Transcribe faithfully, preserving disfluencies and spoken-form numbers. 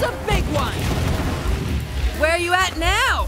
That's a big one! Where are you at now?